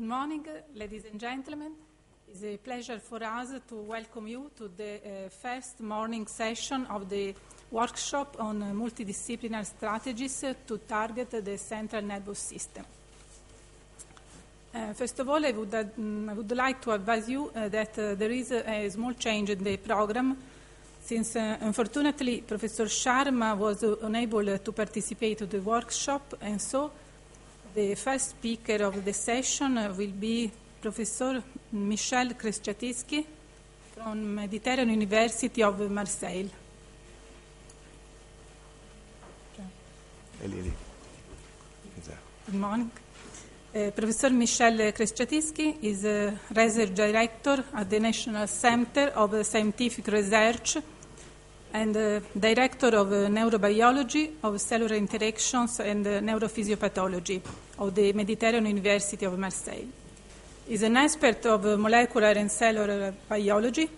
Good morning, ladies and gentlemen. It's a pleasure for us to welcome you to the first morning session of the workshop on multidisciplinary strategies to target the central nervous system. First of all, I would like to advise you that there is a small change in the program, since unfortunately Professor Sharma was unable to participate to the workshop, and so the first speaker of the session will be Professor Michel Khrestchatisky from Mediterranean University of Marseille. Good morning. Professor Michel Khrestchatisky is a research director at the National Center of Scientific Research and director of neurobiology of cellular interactions and neurophysiopathology of the Mediterranean University of Marseille. He is an expert of molecular and cellular biology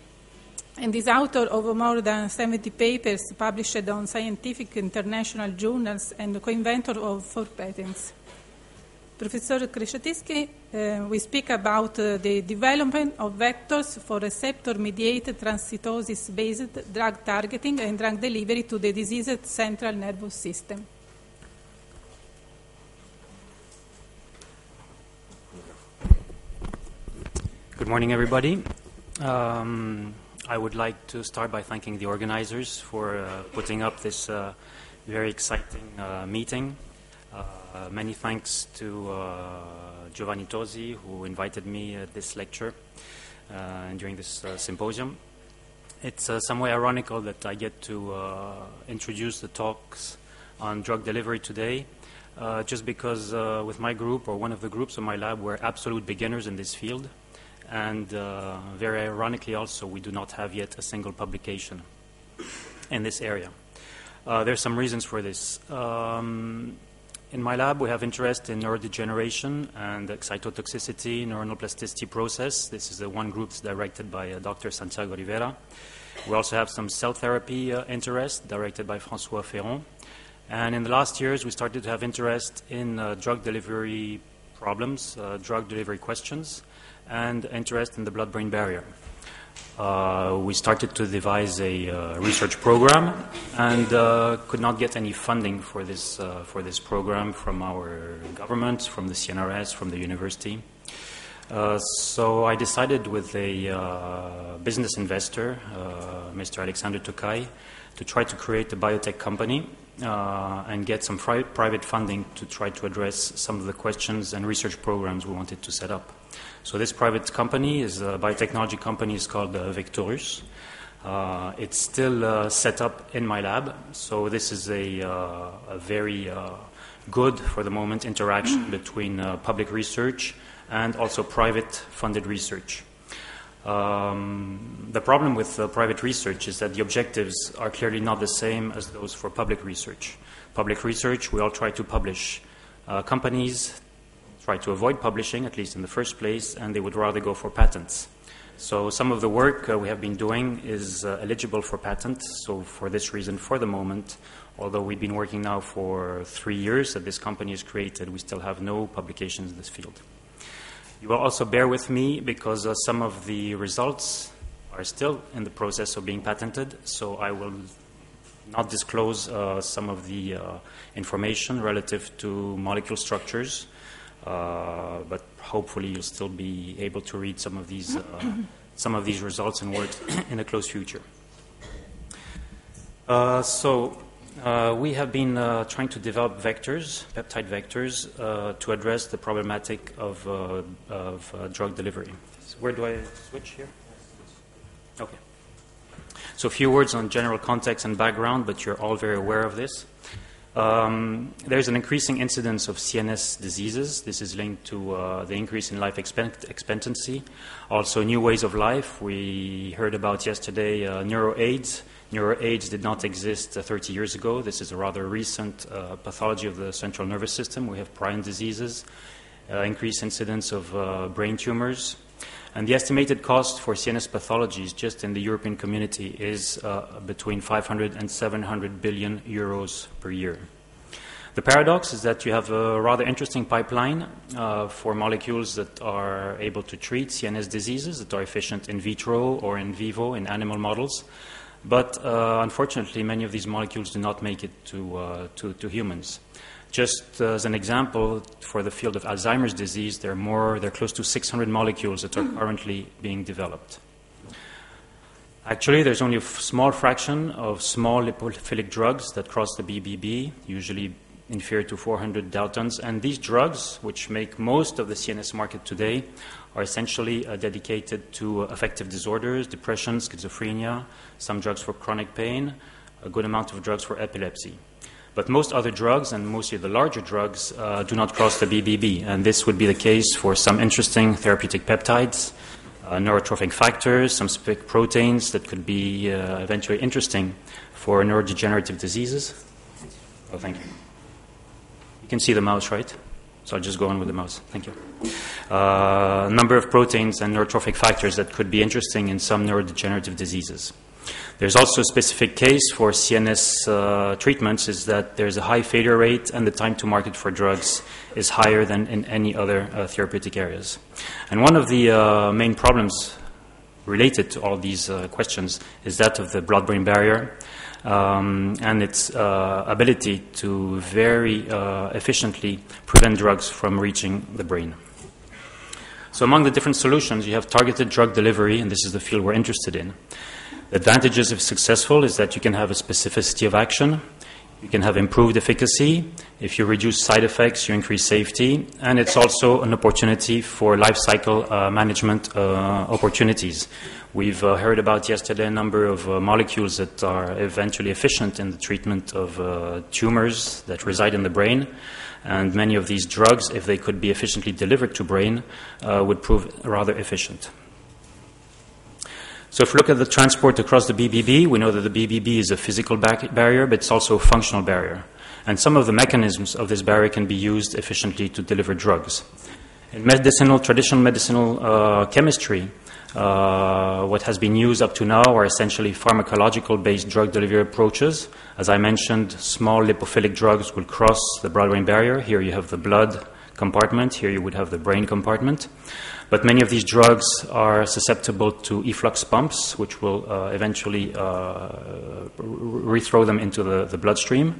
and is author of more than 70 papers published on scientific international journals and co-inventor of 4 patents. Professor Khrestchatisky will speak about the development of vectors for receptor-mediated transcytosis-based drug targeting and drug delivery to the diseased central nervous system. Good morning, everybody. I would like to start by thanking the organizers for putting up this very exciting meeting. Many thanks to Giovanni Tosi, who invited me at this lecture and during this symposium. It's somewhat ironical that I get to introduce the talks on drug delivery today, just because with my group, or one of the groups in my lab, we're absolute beginners in this field, and very ironically also, we do not have yet a single publication in this area. There's some reasons for this. In my lab, we have interest in neurodegeneration and excitotoxicity, neuronal plasticity process. This is the one group directed by Dr. Santiago Rivera. We also have some cell therapy interest directed by François Ferron. And in the last years, we started to have interest in drug delivery problems, drug delivery questions, and interest in the blood-brain barrier. We started to devise a research program and could not get any funding for this program from our government, from the CNRS, from the university. So I decided with a business investor, Mr. Alexander Tokay, to try to create a biotech company and get some private funding to try to address some of the questions and research programs we wanted to set up. So this private company, is a biotechnology company, is called Vectorus. It's still set up in my lab, so this is a very good, for the moment, interaction between public research and also private funded research. The problem with private research is that the objectives are clearly not the same as those for public research. Public research, we all try to publish. Companies try to avoid publishing, at least in the first place, and they would rather go for patents. So some of the work we have been doing is eligible for patent. So for this reason, for the moment, although we've been working now for 3 years that this company is created, we still have no publications in this field. You will also bear with me because some of the results are still in the process of being patented, so I will not disclose some of the information relative to molecule structures. But hopefully you'll still be able to read some of these results and works in the close future. We have been trying to develop vectors, peptide vectors, to address the problematic of drug delivery. So where do I switch here? Okay. So a few words on general context and background, but you're all very aware of this. There's an increasing incidence of CNS diseases. This is linked to the increase in life expectancy. Also, new ways of life. We heard about yesterday neuroAIDS. NeuroAIDS did not exist 30 years ago. This is a rather recent pathology of the central nervous system. We have prion diseases, increased incidence of brain tumors. And the estimated cost for CNS pathologies just in the European community is between €500 and €700 billion per year. The paradox is that you have a rather interesting pipeline for molecules that are able to treat CNS diseases that are efficient in vitro or in vivo in animal models. But unfortunately, many of these molecules do not make it to humans. Just as an example, for the field of Alzheimer's disease, they're close to 600 molecules that are currently being developed. Actually, there's only a small fraction of small lipophilic drugs that cross the BBB, usually inferior to 400 daltons. And these drugs, which make most of the CNS market today, are essentially dedicated to affective disorders, depression, schizophrenia, some drugs for chronic pain, a good amount of drugs for epilepsy. But most other drugs, and mostly the larger drugs, do not cross the BBB. And this would be the case for some interesting therapeutic peptides, neurotrophic factors, some specific proteins that could be eventually interesting for neurodegenerative diseases. Oh, thank you. You can see the mouse, right? So I'll just go on with the mouse. Thank you. A number of proteins and neurotrophic factors that could be interesting in some neurodegenerative diseases. There's also a specific case for CNS treatments is that there's a high failure rate and the time to market for drugs is higher than in any other therapeutic areas. And one of the main problems related to all these questions is that of the blood-brain barrier and its ability to very efficiently prevent drugs from reaching the brain. So among the different solutions, you have targeted drug delivery, and this is the field we're interested in. The advantages, if successful, is that you can have a specificity of action, you can have improved efficacy, if you reduce side effects, you increase safety, and it's also an opportunity for life cycle management opportunities. We've heard about yesterday a number of molecules that are eventually efficient in the treatment of tumors that reside in the brain, and many of these drugs, if they could be efficiently delivered to brain, would prove rather efficient. So if we look at the transport across the BBB, we know that the BBB is a physical barrier, but it's also a functional barrier. And some of the mechanisms of this barrier can be used efficiently to deliver drugs. In traditional medicinal chemistry, what has been used up to now are essentially pharmacological-based drug delivery approaches. As I mentioned, small lipophilic drugs will cross the blood-brain barrier. Here you have the blood compartment. Here you would have the brain compartment. But many of these drugs are susceptible to efflux pumps, which will eventually rethrow them into the bloodstream.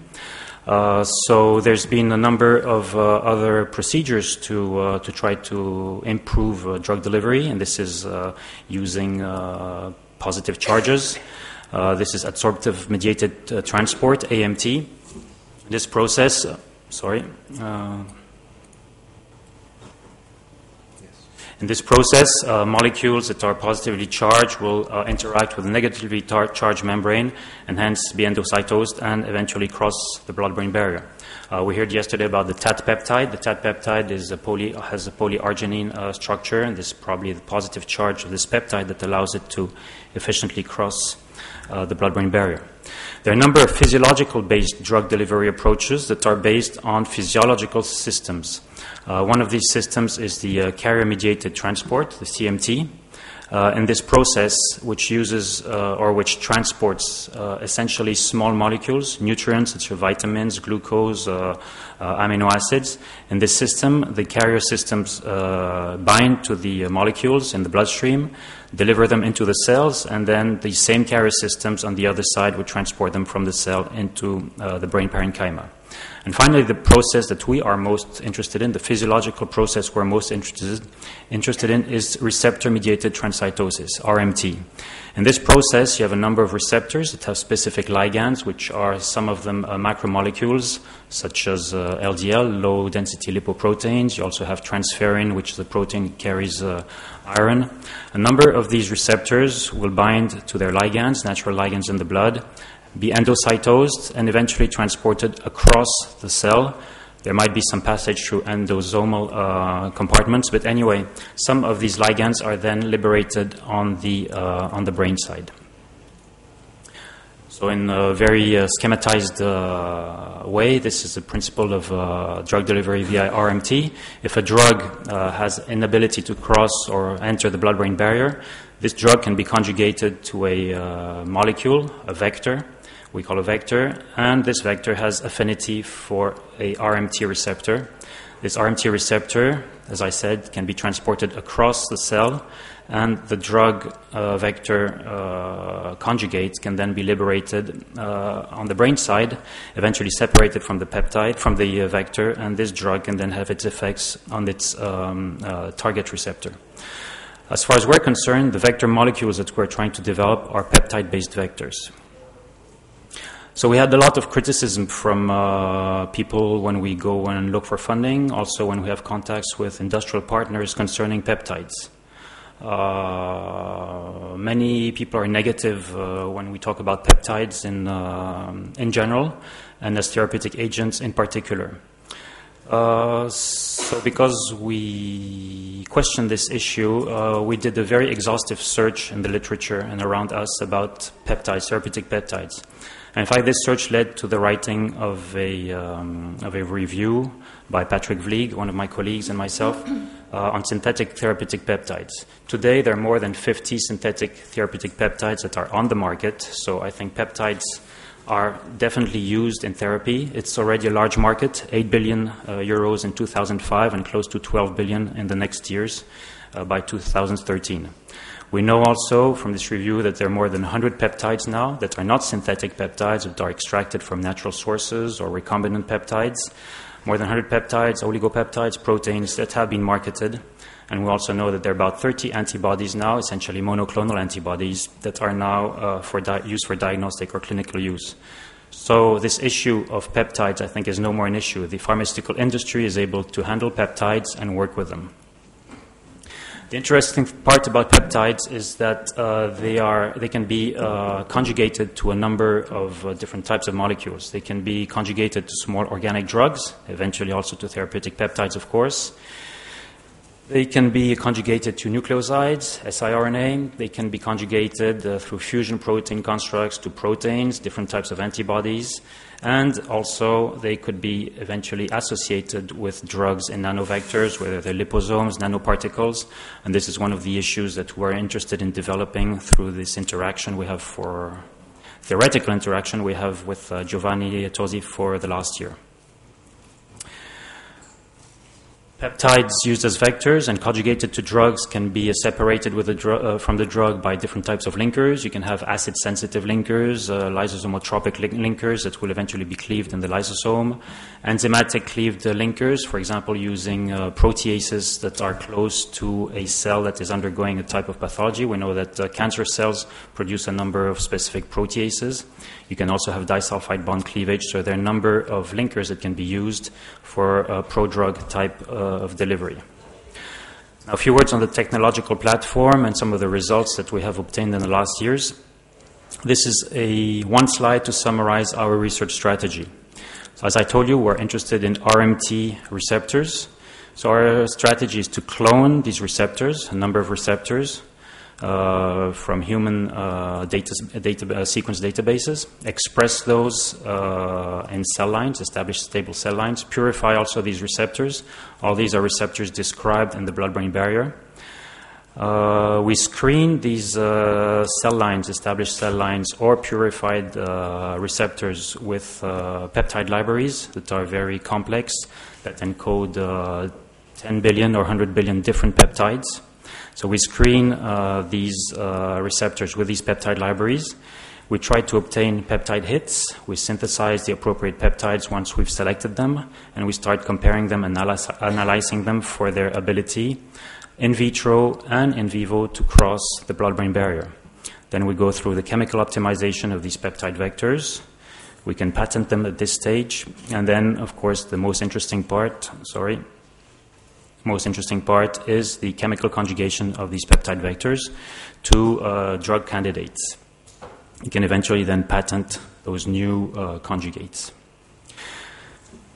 So there's been a number of other procedures to try to improve drug delivery, and this is using positive charges. This is adsorptive-mediated transport, AMT. This process, in this process, molecules that are positively charged will interact with a negatively charged membrane and hence be endocytosed and eventually cross the blood-brain barrier. We heard yesterday about the TAT peptide. The TAT peptide is has a polyarginine structure, and this is probably the positive charge of this peptide that allows it to efficiently cross the blood-brain barrier. There are a number of physiological-based drug delivery approaches that are based on physiological systems. One of these systems is the carrier-mediated transport, the CMT. In this process, which uses which transports essentially small molecules, nutrients such as vitamins, glucose, amino acids. In this system, the carrier systems bind to the molecules in the bloodstream, deliver them into the cells, and then the same carrier systems on the other side would transport them from the cell into the brain parenchyma. And finally, the process that we are most interested in, the physiological process we're most interested in, is receptor-mediated transcytosis, RMT. In this process, you have a number of receptors that have specific ligands, which are some of them macromolecules, such as LDL, low-density lipoproteins. You also have transferrin, which is a protein that carries iron. A number of these receptors will bind to their ligands, natural ligands in the blood, be endocytosed and eventually transported across the cell. There might be some passage through endosomal compartments, but anyway, some of these ligands are then liberated on the brain side. So in a very schematized way, this is the principle of drug delivery via RMT. If a drug has inability to cross or enter the blood-brain barrier, this drug can be conjugated to a molecule, a vector, we call a vector, and this vector has affinity for a RMT receptor. This RMT receptor, as I said, can be transported across the cell, and the drug vector conjugate can then be liberated on the brain side, eventually separated from the peptide, from the vector, and this drug can then have its effects on its target receptor. As far as we're concerned, the vector molecules that we're trying to develop are peptide-based vectors. So we had a lot of criticism from people when we go and look for funding, also when we have contacts with industrial partners concerning peptides. Many people are negative when we talk about peptides in general, and as therapeutic agents in particular. So because we questioned this issue, we did a very exhaustive search in the literature and around us about peptides, therapeutic peptides. In fact, this search led to the writing of a review by Patrick Vlieg, one of my colleagues, and myself, on synthetic therapeutic peptides. Today, there are more than 50 synthetic therapeutic peptides that are on the market, so I think peptides are definitely used in therapy. It's already a large market, 8 billion euros in 2005 and close to 12 billion in the next years by 2013. We know also from this review that there are more than 100 peptides now that are not synthetic peptides, that are extracted from natural sources or recombinant peptides. More than 100 peptides, oligopeptides, proteins that have been marketed. And we also know that there are about 30 antibodies now, essentially monoclonal antibodies, that are now used for diagnostic or clinical use. So this issue of peptides, I think, is no more an issue. The pharmaceutical industry is able to handle peptides and work with them. The interesting part about peptides is that they can be conjugated to a number of different types of molecules. They can be conjugated to small organic drugs, eventually also to therapeutic peptides, of course. They can be conjugated to nucleosides, siRNA. They can be conjugated through fusion protein constructs to proteins, different types of antibodies. And also, they could be eventually associated with drugs in nanovectors, whether they're liposomes, nanoparticles. And this is one of the issues that we're interested in developing through this interaction we have for theoretical interaction we have with Giovanni Tosi for the last year. Peptides used as vectors and conjugated to drugs can be separated with from the drug by different types of linkers. You can have acid-sensitive linkers, lysosomotropic linkers that will eventually be cleaved in the lysosome, enzymatic cleaved linkers, for example, using proteases that are close to a cell that is undergoing a type of pathology. We know that cancer cells produce a number of specific proteases. You can also have disulfide bond cleavage, so there are a number of linkers that can be used for prodrug type of delivery. Now, a few words on the technological platform and some of the results that we have obtained in the last years. This is one slide to summarize our research strategy. So as I told you, we're interested in RMT receptors. So our strategy is to clone these receptors, a number of receptors, from human sequence databases, express those in cell lines, establish stable cell lines, purify also these receptors. All these are receptors described in the blood-brain barrier. We screen these cell lines, established cell lines, or purified receptors with peptide libraries that are very complex, that encode 10 billion or 100 billion different peptides. So we screen these receptors with these peptide libraries. We try to obtain peptide hits. We synthesize the appropriate peptides once we've selected them, and we start comparing them and analyzing them for their ability in vitro and in vivo to cross the blood-brain barrier. Then we go through the chemical optimization of these peptide vectors. We can patent them at this stage. And then, of course, the most interesting part, is the chemical conjugation of these peptide vectors to drug candidates. You can eventually then patent those new conjugates.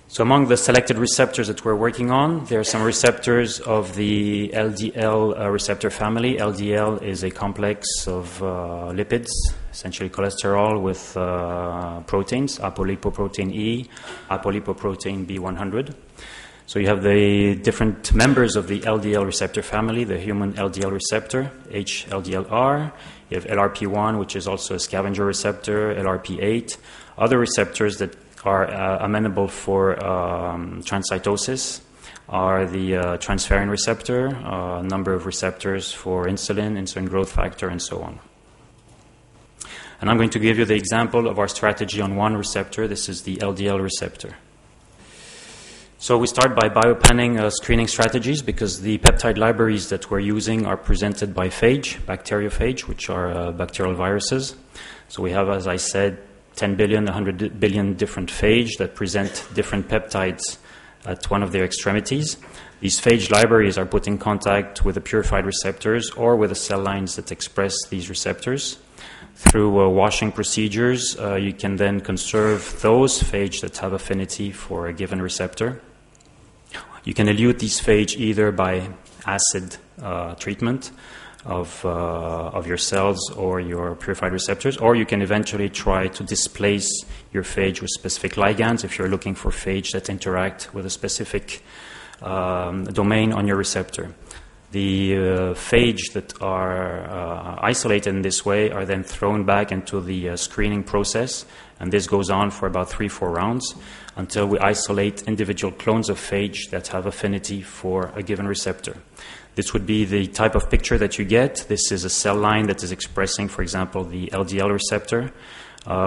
So among the selected receptors that we're working on, there are some receptors of the LDL receptor family. LDL is a complex of lipids, essentially cholesterol with proteins, apolipoprotein E, apolipoprotein B100. So you have the different members of the LDL receptor family, the human LDL receptor, HLDLR. You have LRP1, which is also a scavenger receptor, LRP8. Other receptors that are amenable for transcytosis are the transferrin receptor, a number of receptors for insulin, insulin growth factor, and so on. And I'm going to give you the example of our strategy on one receptor. This is the LDL receptor. So we start by biopanning screening strategies because the peptide libraries that we're using are presented by phage, bacteriophage, which are bacterial viruses. So we have, as I said, 10 billion, 100 billion different phage that present different peptides at one of their extremities. These phage libraries are put in contact with the purified receptors or with the cell lines that express these receptors. Through washing procedures, you can then conserve those phage that have affinity for a given receptor. You can elute these phage either by acid treatment of your cells or your purified receptors, or you can eventually try to displace your phage with specific ligands if you're looking for phage that interact with a specific domain on your receptor. The phage that are isolated in this way are then thrown back into the screening process, and this goes on for about 3-4 rounds until we isolate individual clones of phage that have affinity for a given receptor. This would be the type of picture that you get. This is a cell line that is expressing, for example, the LDL receptor.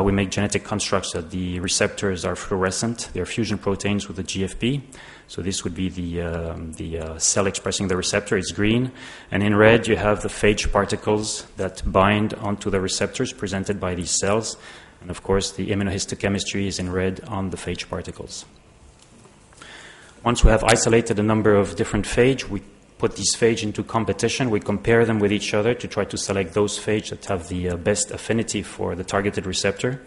We make genetic constructs that the receptors are fluorescent. They are fusion proteins with the GFP. So this would be the cell expressing the receptor. It's green. And in red, you have the phage particles that bind onto the receptors presented by these cells. And of course, the immunohistochemistry is in red on the phage particles. Once we have isolated a number of different phage, we put these phage into competition. We compare them with each other to try to select those phage that have the best affinity for the targeted receptor.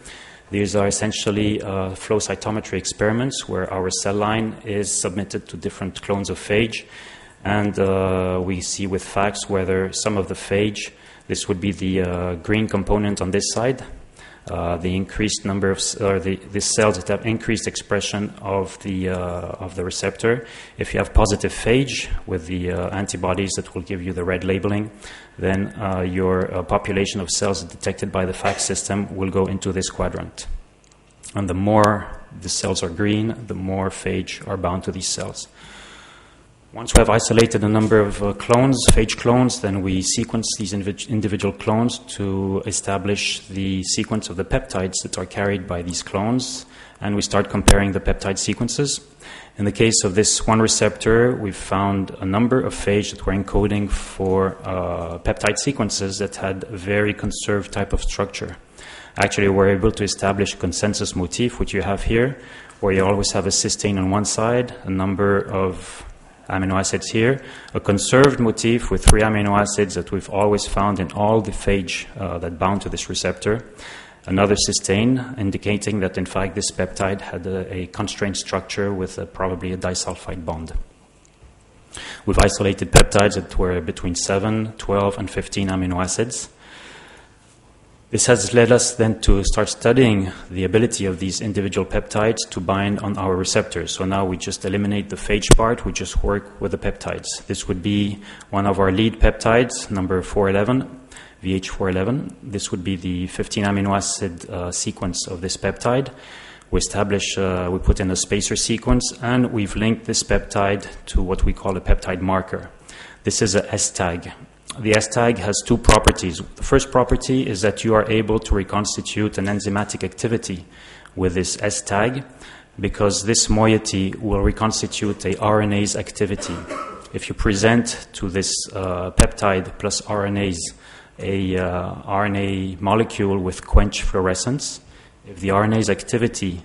These are essentially flow cytometry experiments where our cell line is submitted to different clones of phage, and we see with facts whether some of the phage, this would be the green component on this side, the increased number of the cells that have increased expression of the receptor. If you have positive phage with the antibodies that will give you the red labeling, then your population of cells detected by the FACS system will go into this quadrant. And the more the cells are green, the more phage are bound to these cells. Once we have isolated a number of clones, phage clones, then we sequence these individual clones to establish the sequence of the peptides that are carried by these clones, and we start comparing the peptide sequences. In the case of this one receptor, we found a number of phage that were encoding for peptide sequences that had very conserved type of structure. Actually, we're able to establish a consensus motif, which you have here, where you always have a cysteine on one side, a number of amino acids here, a conserved motif with 3 amino acids that we've always found in all the phage that bound to this receptor, another cysteine indicating that in fact this peptide had a constrained structure with probably a disulfide bond. We've isolated peptides that were between 7, 12, and 15 amino acids. This has led us then to start studying the ability of these individual peptides to bind on our receptors. So now we just eliminate the phage part, we just work with the peptides. This would be one of our lead peptides, number 411, VH411. This would be the 15 amino acid sequence of this peptide. We establish, we put in a spacer sequence, and we've linked this peptide to what we call a peptide marker. This is a S tag. The S tag has 2 properties. The first property is that you are able to reconstitute an enzymatic activity with this S tag because this moiety will reconstitute a RNase activity. If you present to this peptide plus RNase a RNA molecule with quench fluorescence, if the RNase activity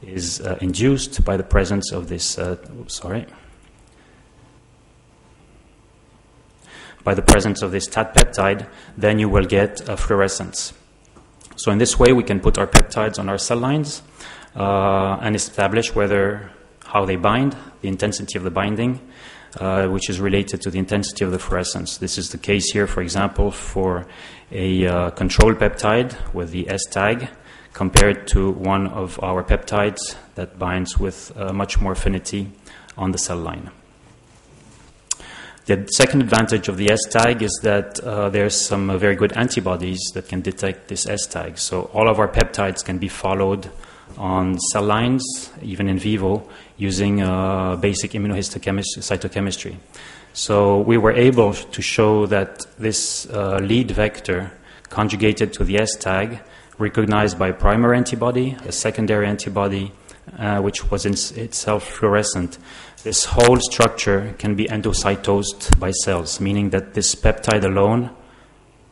is induced by the presence of this, by the presence of this TAT peptide, then you will get a fluorescence. So in this way, we can put our peptides on our cell lines and establish whether how they bind, the intensity of the binding, which is related to the intensity of the fluorescence. This is the case here, for example, for a control peptide with the S tag compared to one of our peptides that binds with much more affinity on the cell line. The second advantage of the S-tag is that there's some very good antibodies that can detect this S-tag. So all of our peptides can be followed on cell lines, even in vivo, using basic immunohistocytochemistry. So we were able to show that this lead vector conjugated to the S-tag, recognized by a primary antibody, a secondary antibody, which was in itself fluorescent. This whole structure can be endocytosed by cells, meaning that this peptide alone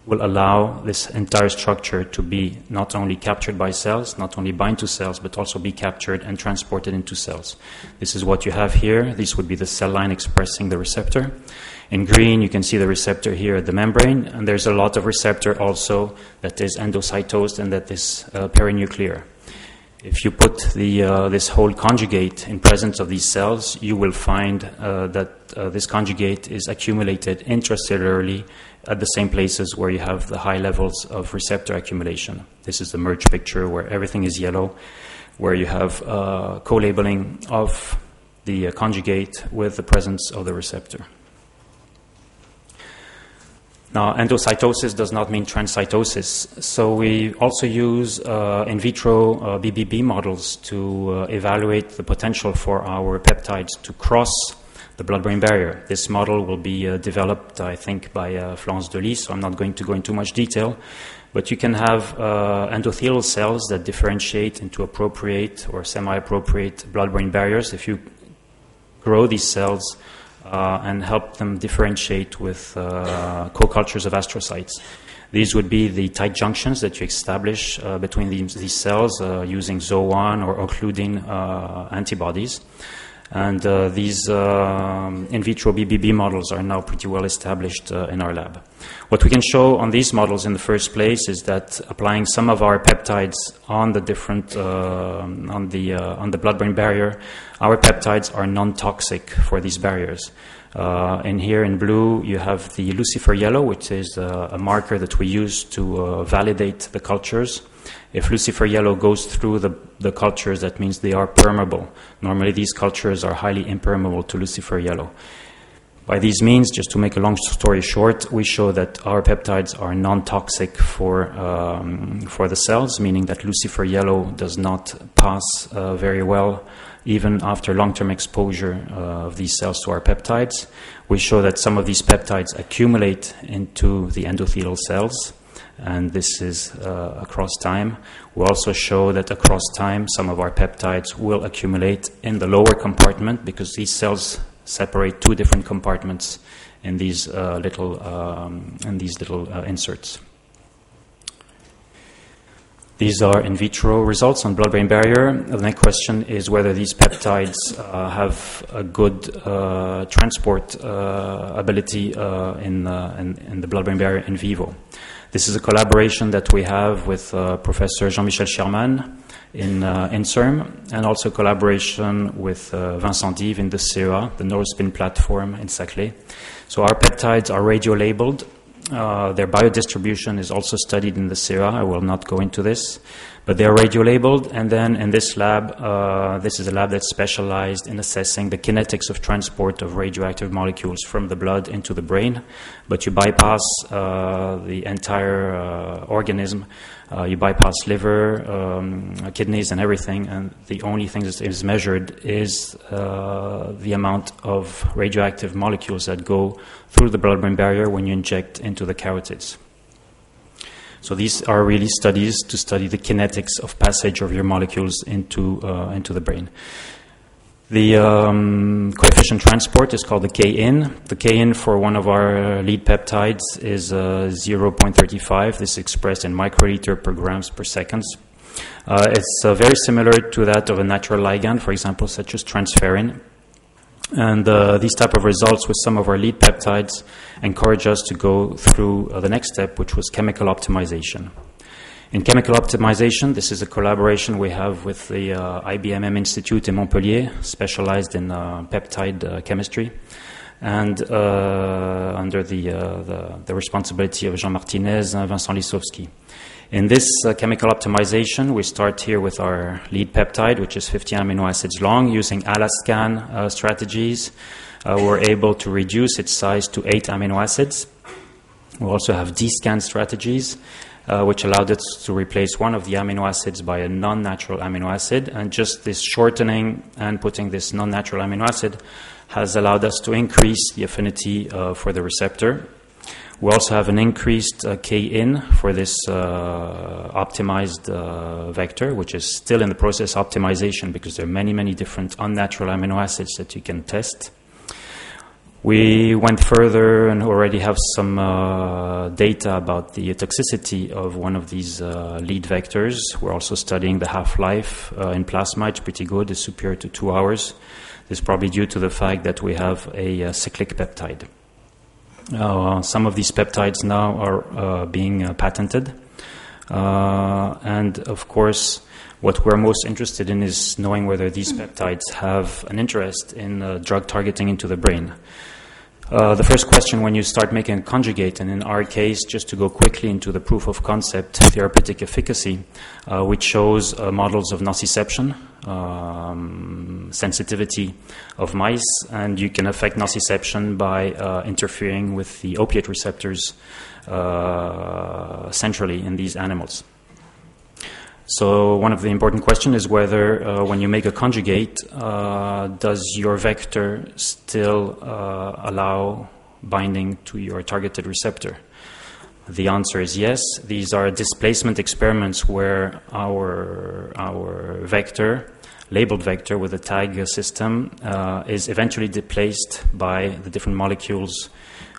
will allow this entire structure to be not only captured by cells, not only bind to cells, but also be captured and transported into cells. This is what you have here. This would be the cell line expressing the receptor. In green, you can see the receptor here at the membrane, and there's a lot of receptor also that is endocytosed and that is perinuclear. If you put the, this whole conjugate in presence of these cells, you will find that this conjugate is accumulated intracellularly at the same places where you have the high levels of receptor accumulation. This is the merge picture where everything is yellow, where you have co-labeling of the conjugate with the presence of the receptor. Now, endocytosis does not mean transcytosis, so we also use in vitro BBB models to evaluate the potential for our peptides to cross the blood-brain barrier. This model will be developed, I think, by Florence Delis, so I'm not going to go into much detail, but you can have endothelial cells that differentiate into appropriate or semi-appropriate blood-brain barriers. If you grow these cells, and help them differentiate with co-cultures of astrocytes. These would be the tight junctions that you establish between these cells using Zo1 or occluding antibodies. And these in vitro BBB models are now pretty well established in our lab. What we can show on these models in the first place is that applying some of our peptides on the different on the blood-brain barrier, our peptides are non-toxic for these barriers. And here in blue, you have the lucifer yellow, which is a marker that we use to validate the cultures. If lucifer yellow goes through the cultures, that means they are permeable. Normally, these cultures are highly impermeable to lucifer yellow. By these means, just to make a long story short, we show that our peptides are non-toxic for the cells, meaning that lucifer yellow does not pass very well even after long-term exposure of these cells to our peptides. We show that some of these peptides accumulate into the endothelial cells, and this is across time. We also show that across time, some of our peptides will accumulate in the lower compartment because these cells separate two different compartments in these little inserts. These are in vitro results on blood-brain barrier. The next question is whether these peptides have a good transport ability in the blood-brain barrier in vivo. This is a collaboration that we have with Professor Jean-Michel Sherman in Inserm, and also collaboration with Vincent Dive in the CEA, the Neurospin platform in Saclay. So our peptides are radio-labeled. Their biodistribution is also studied in the CEA. I will not go into this, but they are radio-labeled. And then in this lab, this is a lab that's specialized in assessing the kinetics of transport of radioactive molecules from the blood into the brain. But you bypass the entire organism. You bypass liver, kidneys, and everything, and the only thing that is measured is the amount of radioactive molecules that go through the blood-brain barrier when you inject into the carotids. So these are really studies to study the kinetics of passage of your molecules into the brain. The coefficient transport is called the K-in. The K-in for one of our lead peptides is 0.35. This is expressed in microliter per grams per second. It's very similar to that of a natural ligand, for example, such as transferrin. And these type of results with some of our lead peptides encourage us to go through the next step, which was chemical optimization. In chemical optimization, this is a collaboration we have with the IBMM Institute in Montpellier, specialized in peptide chemistry, and under the responsibility of Jean Martinez and Vincent Lisowski. In this chemical optimization, we start here with our lead peptide, which is 50 amino acids long. Using ALASCAN strategies, we're able to reduce its size to 8 amino acids. We also have D-scan strategies, which allowed us to replace one of the amino acids by a non-natural amino acid. And just this shortening and putting this non-natural amino acid has allowed us to increase the affinity for the receptor. We also have an increased K-in for this optimized vector, which is still in the process of optimization because there are many, many different unnatural amino acids that you can test. We went further and already have some data about the toxicity of one of these lead vectors. We're also studying the half-life in plasma. It's pretty good. It's superior to 2 hours. This is probably due to the fact that we have a cyclic peptide. Some of these peptides now are being patented. And of course, what we're most interested in is knowing whether these peptides have an interest in drug targeting into the brain. The first question when you start making a conjugate, and in our case, just to go quickly into the proof of concept, therapeutic efficacy, we chose models of nociception, sensitivity of mice, and you can affect nociception by interfering with the opiate receptors centrally in these animals. So one of the important questions is whether when you make a conjugate, does your vector still allow binding to your targeted receptor? The answer is yes. These are displacement experiments where our vector, labeled vector with a tag system, is eventually displaced by the different molecules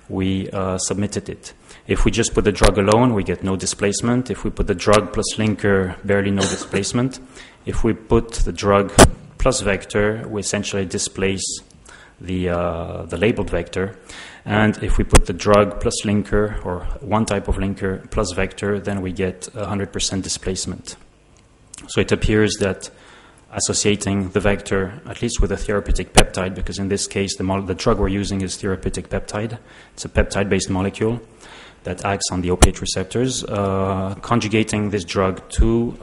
we submitted it. If we just put the drug alone, we get no displacement. If we put the drug plus linker, barely no displacement. If we put the drug plus vector, we essentially displace the labeled vector. And if we put the drug plus linker, or one type of linker plus vector, then we get 100% displacement. So it appears that associating the vector, at least with a therapeutic peptide, because in this case the drug we're using is therapeutic peptide. It's a peptide-based molecule that acts on the opiate receptors. Conjugating this drug to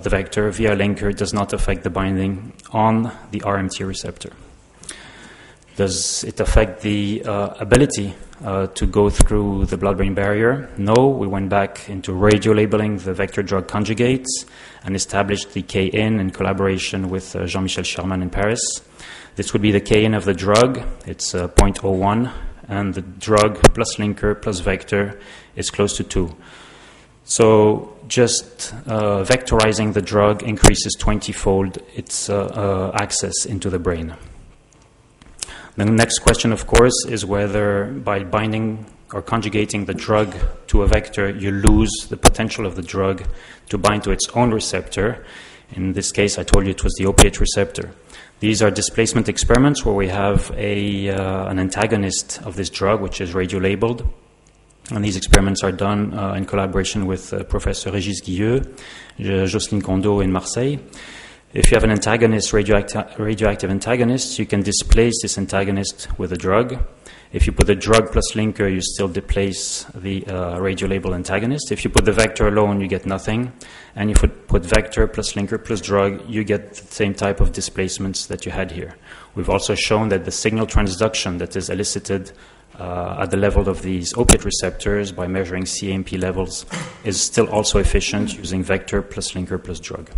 the vector via linker does not affect the binding on the RMT receptor. Does it affect the ability to go through the blood-brain barrier? No, we went back into radiolabeling the vector-drug conjugates and established the K-in in collaboration with Jean-Michel Sherman in Paris. This would be the K-in of the drug. It's 0.01. And the drug plus linker plus vector is close to 2. So just vectorizing the drug increases 20-fold its access into the brain. The next question, of course, is whether by binding or conjugating the drug to a vector, you lose the potential of the drug to bind to its own receptor. In this case, I told you it was the opiate receptor. These are displacement experiments where we have an antagonist of this drug, which is radiolabeled. And these experiments are done in collaboration with Professor Regis Guilleux, Jocelyne Condot in Marseille. If you have an antagonist, radioactive antagonist, you can displace this antagonist with a drug. If you put the drug plus linker, you still displace the radiolabeled antagonist. If you put the vector alone, you get nothing. And if you put vector plus linker plus drug, you get the same type of displacements that you had here. We've also shown that the signal transduction that is elicited at the level of these opiate receptors by measuring cAMP levels is still also efficient using vector plus linker plus drug.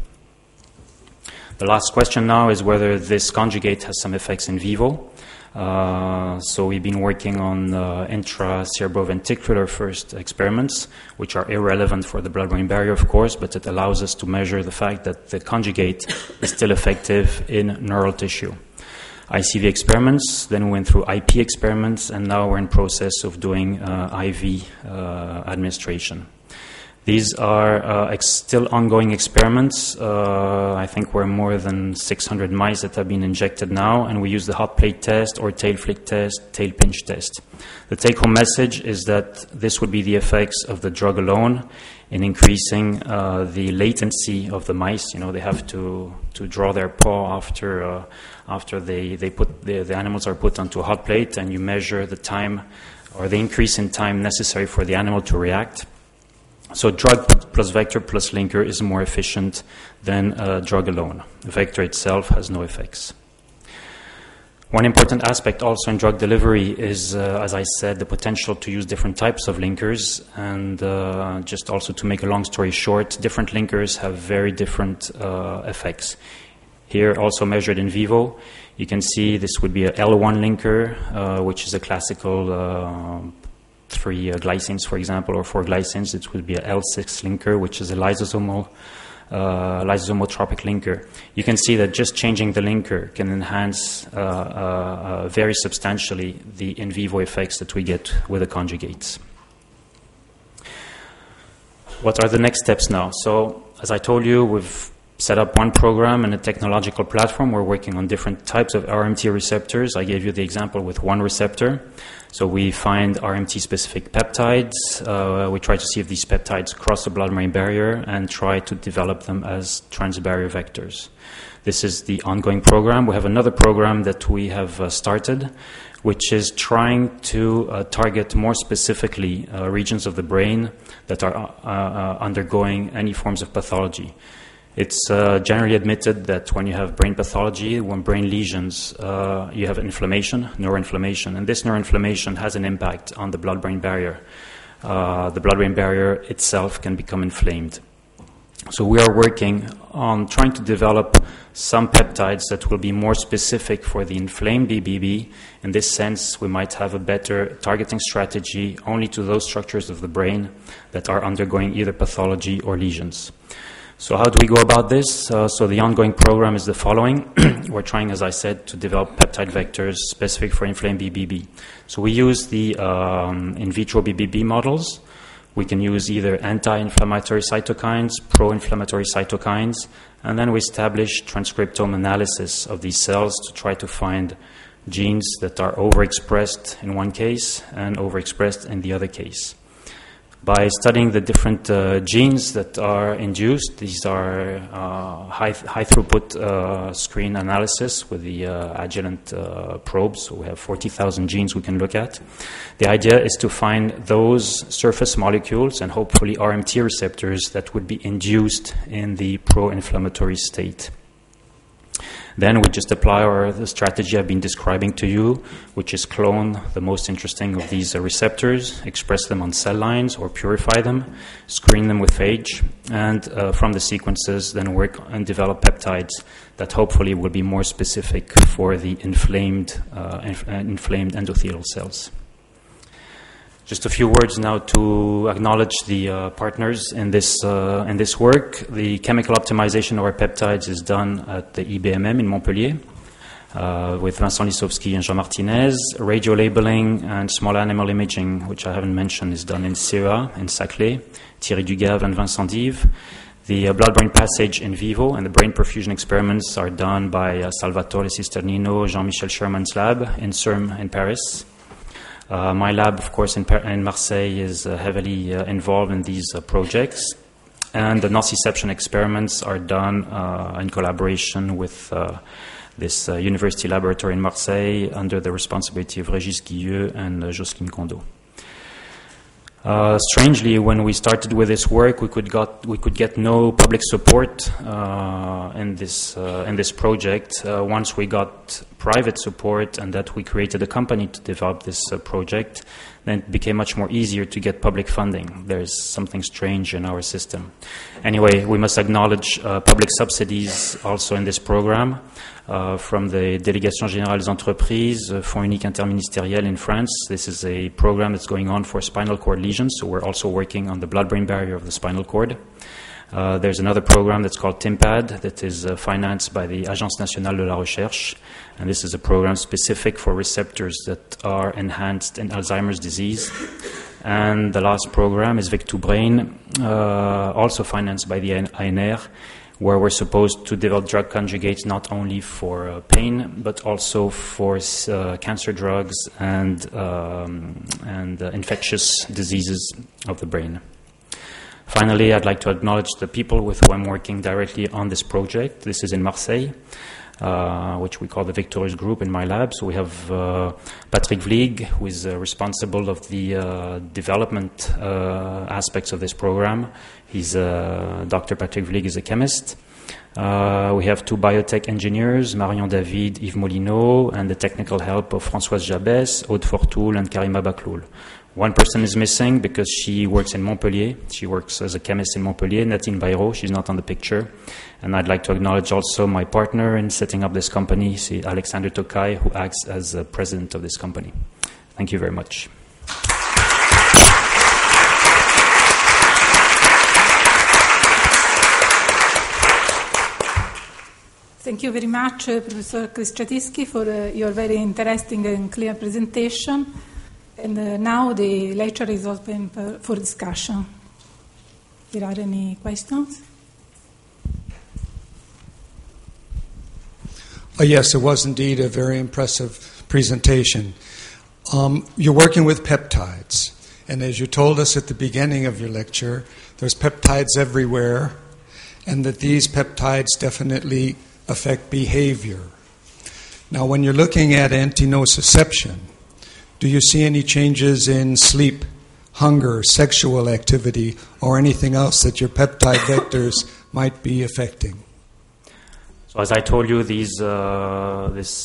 The last question now is whether this conjugate has some effects in vivo. So we've been working on intracerebroventricular first experiments, which are irrelevant for the blood-brain barrier, of course, but it allows us to measure the fact that the conjugate is still effective in neural tissue. ICV experiments, then we went through IP experiments, and now we're in process of doing IV administration. These are still ongoing experiments. I think we're more than 600 mice that have been injected now, and we use the hot plate test or tail flick test, tail pinch test. The take-home message is that this would be the effects of the drug alone in increasing the latency of the mice. You know, they have to draw their paw after the animals are put onto a hot plate, and you measure the time or the increase in time necessary for the animal to react. So drug plus vector plus linker is more efficient than drug alone. The vector itself has no effects. One important aspect also in drug delivery is, as I said, the potential to use different types of linkers. And just also to make a long story short, different linkers have very different effects. Here, also measured in vivo, you can see this would be an L1 linker, which is a classical three glycines, for example, or four glycines. It would be an L6 linker, which is a lysosomotropic linker. You can see that just changing the linker can enhance very substantially the in vivo effects that we get with the conjugates. What are the next steps now? So, as I told you, we've set up one program and a technological platform. We're working on different types of RMT receptors. I gave you the example with one receptor. So we find RMT-specific peptides. We try to see if these peptides cross the blood-brain barrier and try to develop them as trans-barrier vectors. This is the ongoing program. We have another program that we have started, which is trying to target more specifically regions of the brain that are undergoing any forms of pathology. It's generally admitted that when you have brain pathology, when brain lesions, you have inflammation, neuroinflammation, and this neuroinflammation has an impact on the blood-brain barrier. The blood-brain barrier itself can become inflamed. So we are working on trying to develop some peptides that will be more specific for the inflamed BBB. In this sense, we might have a better targeting strategy only to those structures of the brain that are undergoing either pathology or lesions. So how do we go about this? So the ongoing program is the following. We're trying, as I said, to develop peptide vectors specific for inflamed BBB. So we use the in vitro BBB models. We can use either anti-inflammatory cytokines, pro-inflammatory cytokines, and then we establish transcriptome analysis of these cells to try to find genes that are overexpressed in one case and overexpressed in the other case. By studying the different genes that are induced, these are high-throughput screen analysis with the Agilent probes. So we have 40,000 genes we can look at. The idea is to find those surface molecules and hopefully RMT receptors that would be induced in the pro-inflammatory state. Then we just apply the strategy I've been describing to you, which is clone the most interesting of these receptors, express them on cell lines or purify them, screen them with phage, and from the sequences then work and develop peptides that hopefully will be more specific for the inflamed endothelial cells. Just a few words now to acknowledge the partners in this work. The chemical optimization of our peptides is done at the IBMM in Montpellier with Vincent Lisowski and Jean Martinez. Radio labeling and small animal imaging, which I haven't mentioned, is done in CEA, in Saclay, Thierry Dugave and Vincent Dive. The blood-brain passage in vivo and the brain perfusion experiments are done by Salvatore Cisternino, Jean-Michel Sherman's lab in CERM in Paris. My lab, of course, in Marseille is heavily involved in these projects. And the nociception experiments are done in collaboration with this university laboratory in Marseille under the responsibility of Regis Guilleux and Jocelyne Condot. Strangely, when we started with this work, we could get no public support in this project. Once we got private support and that we created a company to develop this project, then it became much more easier to get public funding. There's something strange in our system. Anyway, we must acknowledge public subsidies also in this program from the Délégation Générale des Entreprises, Fonds Unique Interministériel in France. This is a program that's going on for spinal cord lesions, so we're also working on the blood-brain barrier of the spinal cord. There's another program that's called TIMPAD that is financed by the Agence Nationale de la Recherche, and this is a program specific for receptors that are enhanced in Alzheimer's disease. And the last program is Vectubrain, also financed by the ANR, where we're supposed to develop drug conjugates not only for pain but also for cancer drugs and infectious diseases of the brain. Finally, I'd like to acknowledge the people with whom I'm working directly on this project. This is in Marseille. which we call the Vectorus group in my lab. So we have Patrick Vlieg, who is responsible of the development aspects of this program. He's Dr. Patrick Vlieg is a chemist. We have two biotech engineers, Marion David, Yves Molino, and the technical help of Françoise Jabès, Aude Fortoul, and Karima Bakloul. One person is missing because she works in Montpellier. She works as a chemist in Montpellier, Natine Bayrou. She's not on the picture. And I'd like to acknowledge also my partner in setting up this company, Alexander Tokay, who acts as president of this company. Thank you very much. Thank you very much, Professor Khrestchatisky, for your very interesting and clear presentation. And now the lecture is open for discussion. There are any questions? Yes, it was indeed a very impressive presentation. You're working with peptides. And as you told us at the beginning of your lecture, there's peptides everywhere, and that these peptides definitely affect behavior. Now, when you're looking at antinociception, do you see any changes in sleep, hunger, sexual activity, or anything else that your peptide vectors might be affecting? So as I told you, this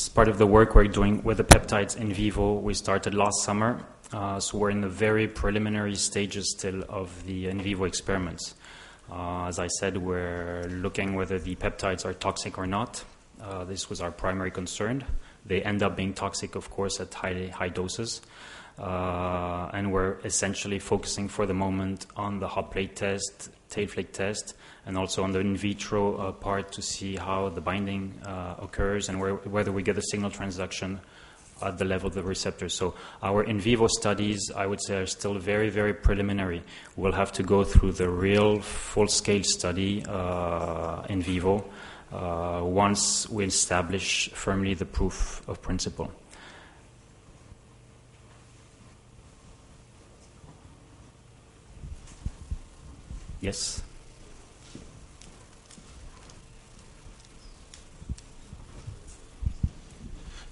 part of the work we're doing with the peptides in vivo, we started last summer. So we're in the very preliminary stages still of the in vivo experiments. As I said, we're looking whether the peptides are toxic or not. This was our primary concern. They end up being toxic, of course, at high doses. And we're essentially focusing for the moment on the hot plate test, tail flake test, and also on the in vitro part to see how the binding occurs and whether we get a signal transduction at the level of the receptor. So our in vivo studies, I would say, are still very, very preliminary. We'll have to go through the real full-scale study in vivo once we establish firmly the proof of principle. Yes?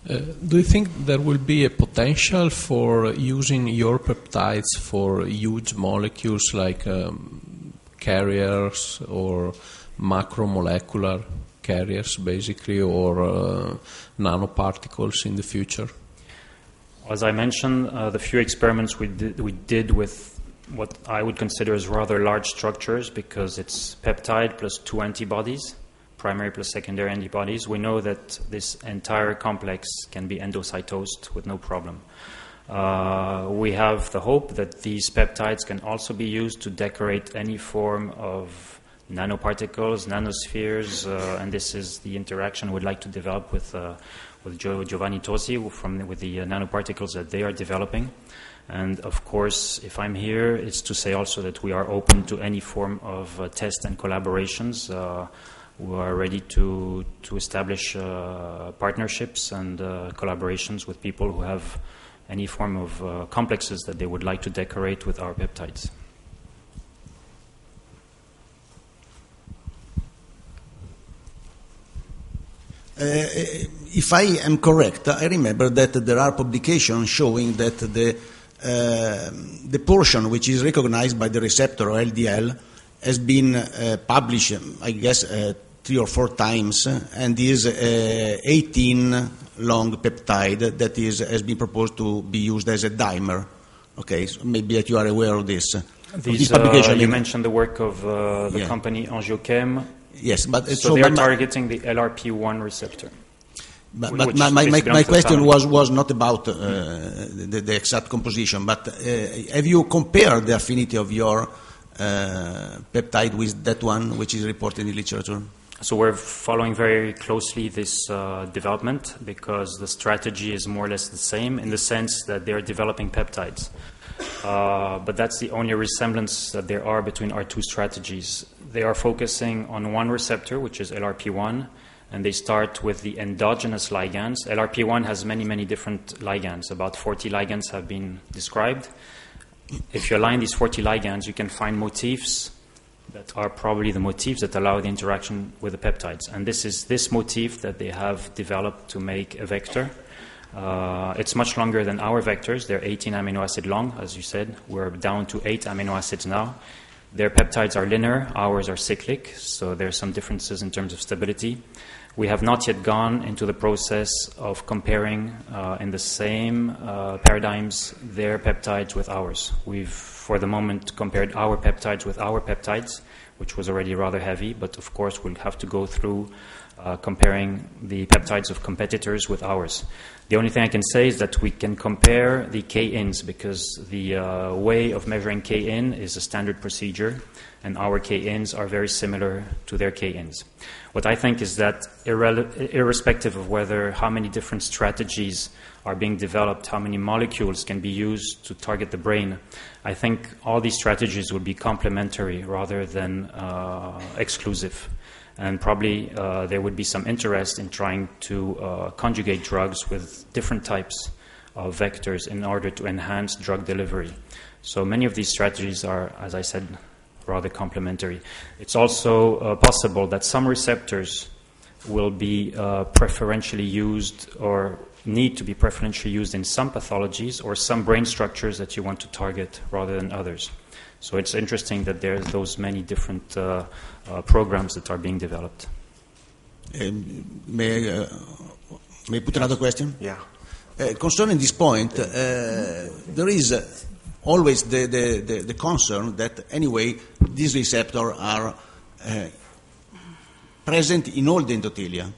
Do you think there will be a potential for using your peptides for huge molecules like carriers or macromolecular carriers, basically, or nanoparticles in the future? As I mentioned, the few experiments we did with what I would consider as rather large structures, because it's peptide plus two antibodies, primary plus secondary antibodies, we know that this entire complex can be endocytosed with no problem. We have the hope that these peptides can also be used to decorate any form of nanoparticles, nanospheres, and this is the interaction we'd like to develop with Giovanni Tosi with the nanoparticles that they are developing. And of course, if I'm here, it's to say also that we are open to any form of test and collaborations. We are ready to establish partnerships and collaborations with people who have any form of complexes that they would like to decorate with our peptides. If I am correct, I remember that there are publications showing that the portion which is recognized by the receptor, or LDL, has been published, I guess, 3 or 4 times, and is 18-long peptide that has been proposed to be used as a dimer. Okay, so maybe that you are aware of this. This publication, you mentioned the work of the company Angiochem. Yes, but so they are targeting the LRP1 receptor. But my question was not about the exact composition, but have you compared the affinity of your peptide with that one which is reported in the literature? So we're following very closely this development, because the strategy is more or less the same in the sense that they're developing peptides. But that's the only resemblance that there are between our two strategies. They are focusing on one receptor, which is LRP1, and they start with the endogenous ligands. LRP1 has many, many different ligands. About 40 ligands have been described. If you align these 40 ligands, you can find motifs that are probably the motifs that allow the interaction with the peptides. And this is this motif that they have developed to make a vector. It's much longer than our vectors. They're 18 amino acid long, as you said. We're down to 8 amino acids now. Their peptides are linear, ours are cyclic, so there are some differences in terms of stability. We have not yet gone into the process of comparing in the same paradigms their peptides with ours. We've, for the moment, compared our peptides with our peptides, which was already rather heavy, but of course we'll have to go through comparing the peptides of competitors with ours. The only thing I can say is that we can compare the K-ins because the way of measuring K-in is a standard procedure, and our K-ins are very similar to their K-ins. What I think is that irrespective of whether how many different strategies are being developed, how many molecules can be used to target the brain, I think all these strategies would be complementary rather than exclusive. And probably there would be some interest in trying to conjugate drugs with different types of vectors in order to enhance drug delivery. So many of these strategies are, as I said, rather complementary. It's also possible that some receptors will be preferentially used or need to be preferentially used in some pathologies or some brain structures that you want to target rather than others. So it's interesting that there are those many different programs that are being developed. May I put another question? Yeah. Concerning this point, there is always the concern that anyway these receptors are present in all the endothelia.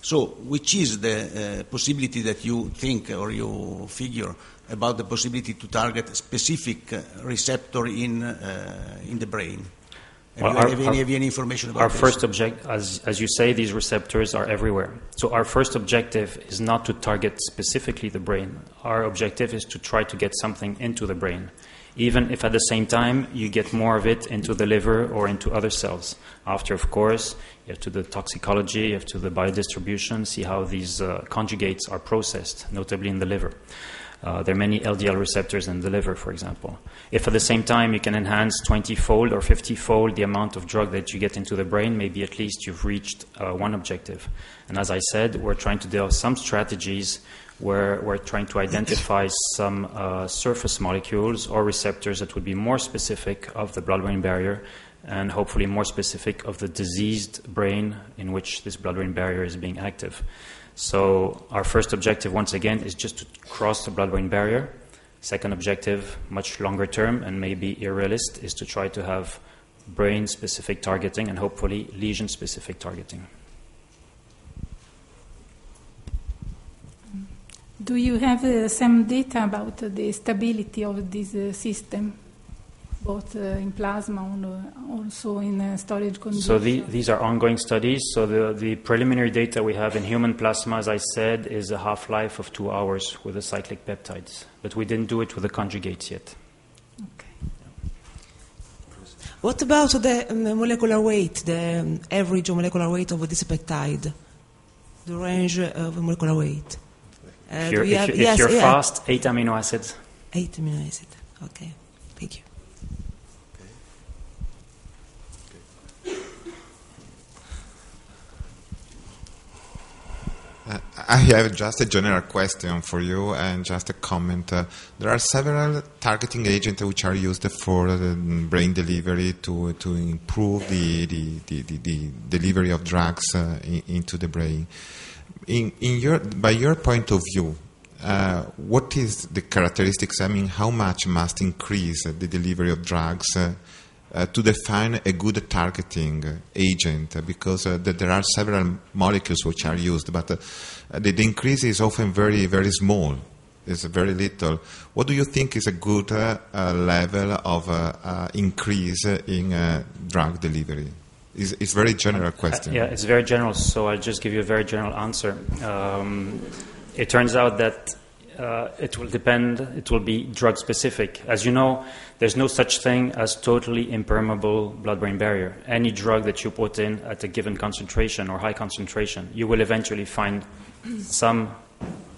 So which is the possibility that you think or you figure about the possibility to target a specific receptor in the brain? Have you any information about this? Our first objective, as you say, these receptors are everywhere. So our first objective is not to target specifically the brain. Our objective is to try to get something into the brain, even if at the same time you get more of it into the liver or into other cells. After, of course, you have to do the toxicology, you have to do the biodistribution, see how these conjugates are processed, notably in the liver. There are many LDL receptors in the liver, for example. If at the same time you can enhance 20-fold or 50-fold the amount of drug that you get into the brain, maybe at least you've reached one objective. And as I said, we're trying to develop some strategies where we're trying to identify some surface molecules or receptors that would be more specific of the blood-brain barrier and hopefully more specific of the diseased brain in which this blood-brain barrier is being active. So our first objective, once again, is just to cross the blood-brain barrier. Second objective, much longer term and maybe irrealist, is to try to have brain-specific targeting and hopefully lesion-specific targeting. Do you have some data about the stability of this system, both in plasma and also in storage conditions? So these are ongoing studies. So the preliminary data we have in human plasma, as I said, is a half-life of 2 hours with the cyclic peptides. But we didn't do it with the conjugates yet. Okay. What about the molecular weight, the average molecular weight of this peptide, the range of molecular weight? If you're fast, 8 amino acids. 8 amino acids. Okay. Thank you. I have just a general question for you and just a comment. There are several targeting agents which are used for brain delivery to improve the delivery of drugs into the brain. By your point of view, what is the characteristics? I mean, how much must increase the delivery of drugs to define a good targeting agent, because there are several molecules which are used, but the increase is often very, very small. It's very little. What do you think is a good level of increase in drug delivery? It's a very general question. Yeah, it's very general, so I'll just give you a very general answer. It turns out that it will depend, it will be drug-specific. As you know, there's no such thing as totally impermeable blood-brain barrier. Any drug that you put in at a given concentration or high concentration, you will eventually find some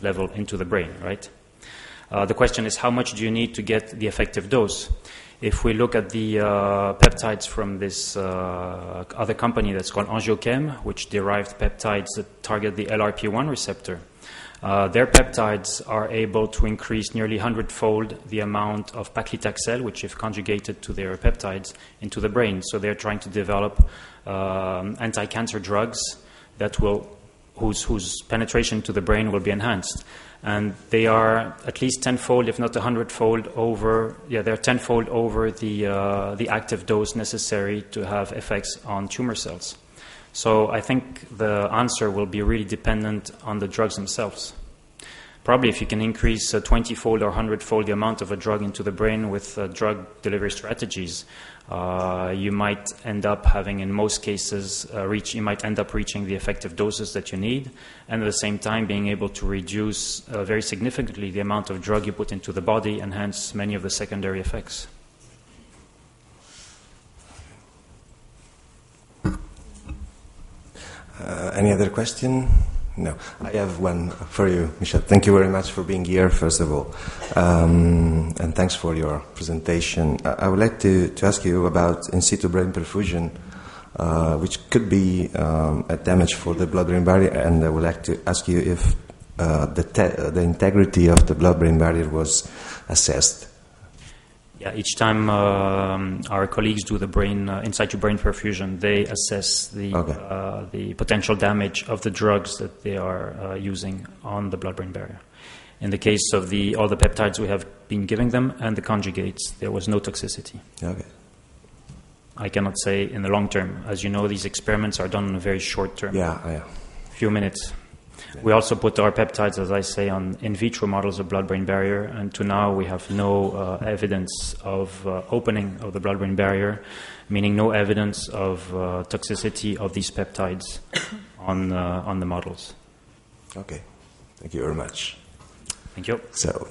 level into the brain, right? The question is, how much do you need to get the effective dose? If we look at the peptides from this other company that's called Angiochem, which derived peptides that target the LRP1 receptor, their peptides are able to increase nearly 100-fold the amount of paclitaxel, which if conjugated to their peptides, into the brain. So they're trying to develop anti-cancer drugs that will, whose penetration to the brain will be enhanced. And they are at least 10-fold, if not 100-fold over, they're 10-fold over the active dose necessary to have effects on tumor cells. So I think the answer will be really dependent on the drugs themselves. Probably if you can increase 20-fold or 100-fold the amount of a drug into the brain with drug delivery strategies, you might end up having, in most cases, you might end up reaching the effective doses that you need, and at the same time being able to reduce very significantly the amount of drug you put into the body, and hence many of the secondary effects. Any other question? No. I have one for you, Michel. Thank you very much for being here, first of all. And thanks for your presentation. I would like to ask you about in situ brain perfusion, which could be a damage for the blood-brain barrier. And I would like to ask you if the integrity of the blood-brain barrier was assessed. Yeah, each time our colleagues do the brain in situ brain perfusion, they assess the potential damage of the drugs that they are using on the blood-brain barrier. In the case of all the peptides we have been giving them and the conjugates, there was no toxicity. Okay. I cannot say in the long term. As you know, these experiments are done in a very short term. Yeah, yeah. Few minutes. We also put our peptides, as I say, on in vitro models of blood-brain barrier, and to now we have no evidence of opening of the blood-brain barrier, meaning no evidence of toxicity of these peptides on the models. Okay. Thank you very much. Thank you. So.